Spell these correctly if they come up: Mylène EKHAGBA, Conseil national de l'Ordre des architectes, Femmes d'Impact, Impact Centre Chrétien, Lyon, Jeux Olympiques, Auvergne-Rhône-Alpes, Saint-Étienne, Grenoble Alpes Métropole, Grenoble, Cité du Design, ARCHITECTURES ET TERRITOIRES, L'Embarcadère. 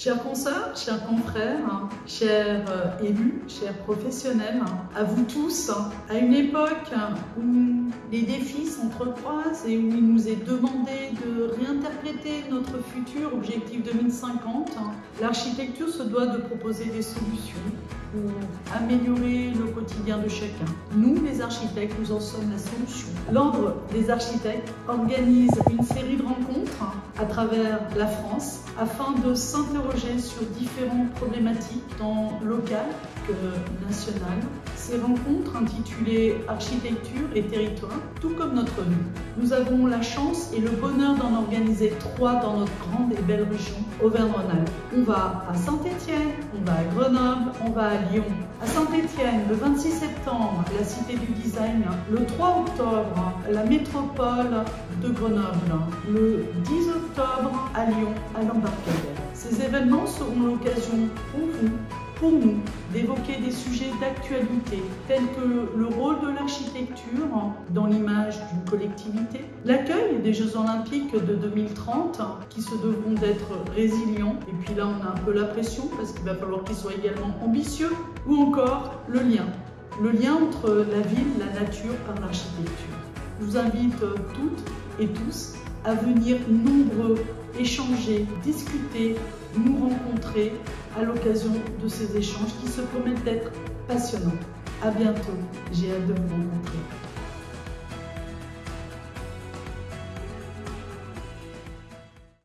Chers consoeurs, chers confrères, chers élus, chers professionnels, à vous tous, à une époque où les défis s'entrecroisent et où il nous est demandé de réinterpréter notre futur objectif 2050, l'architecture se doit de proposer des solutions pour améliorer le quotidien de chacun. Nous, les architectes, nous en sommes la solution. L'Ordre des architectes organise une série de rencontres à travers la France afin de s'interroger sur différentes problématiques tant locales que nationales. Ces rencontres intitulées « Architecture et territoire », tout comme notre vie. Nous avons la chance et le bonheur d'en organiser 3 dans notre grande et belle région, Auvergne-Rhône-Alpes. On va à Saint-Étienne, on va à Grenoble, on va à Lyon. À Saint-Étienne, le 26 septembre, la Cité du Design. Le 3 octobre, la métropole de Grenoble. Le 10 octobre, à Lyon, à l'Embarcadère. Ces événements seront l'occasion pour vous, pour nous, d'évoquer des sujets d'actualité tels que le rôle de l'architecture dans l'image d'une collectivité, l'accueil des Jeux Olympiques de 2030 qui se devront d'être résilients, et puis là on a un peu la pression parce qu'il va falloir qu'ils soient également ambitieux, ou encore le lien entre la ville, la nature par l'architecture. Je vous invite toutes et tous à venir nombreux échanger, discuter, nous rencontrer à l'occasion de ces échanges qui se promettent d'être passionnants. À bientôt, j'ai hâte de vous rencontrer.